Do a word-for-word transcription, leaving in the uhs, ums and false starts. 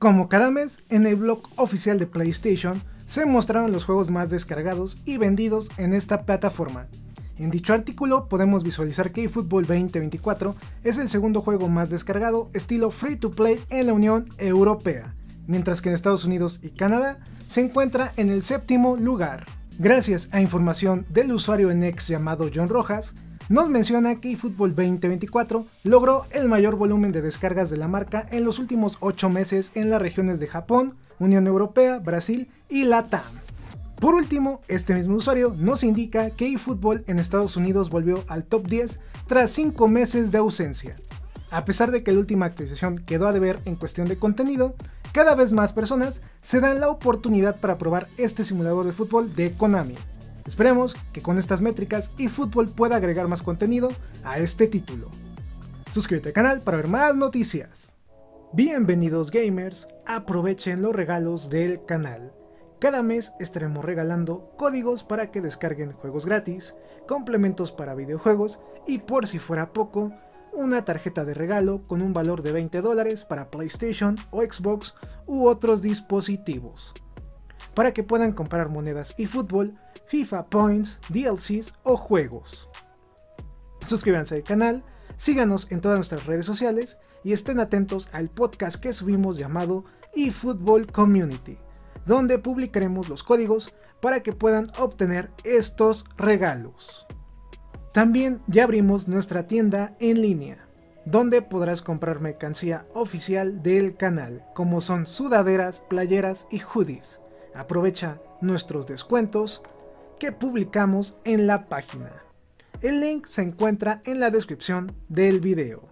Como cada mes, en el blog oficial de PlayStation se mostraron los juegos más descargados y vendidos en esta plataforma. En dicho artículo podemos visualizar que eFootball veinte veinticuatro es el segundo juego más descargado estilo free to play en la Unión Europea, mientras que en Estados Unidos y Canadá se encuentra en el séptimo lugar. Gracias a información del usuario en X llamado John Rojas, nos menciona que eFootball veinte veinticuatro logró el mayor volumen de descargas de la marca en los últimos ocho meses en las regiones de Japón, Unión Europea, Brasil y LATAM. Por último, este mismo usuario nos indica que eFootball en Estados Unidos volvió al top diez tras cinco meses de ausencia. A pesar de que la última actualización quedó a deber en cuestión de contenido, cada vez más personas se dan la oportunidad para probar este simulador de fútbol de Konami. Esperemos que con estas métricas eFootball pueda agregar más contenido a este título. Suscríbete al canal para ver más noticias. Bienvenidos gamers, aprovechen los regalos del canal. Cada mes estaremos regalando códigos para que descarguen juegos gratis, complementos para videojuegos y, por si fuera poco, una tarjeta de regalo con un valor de veinte dólares para PlayStation o Xbox u otros dispositivos, para que puedan comprar monedas eFootball, FIFA Points, D L Cs o juegos. Suscríbanse al canal, síganos en todas nuestras redes sociales y estén atentos al podcast que subimos llamado eFootball Community, donde publicaremos los códigos para que puedan obtener estos regalos. También ya abrimos nuestra tienda en línea, donde podrás comprar mercancía oficial del canal, como son sudaderas, playeras y hoodies. Aprovecha nuestros descuentos que publicamos en la página. El link se encuentra en la descripción del video.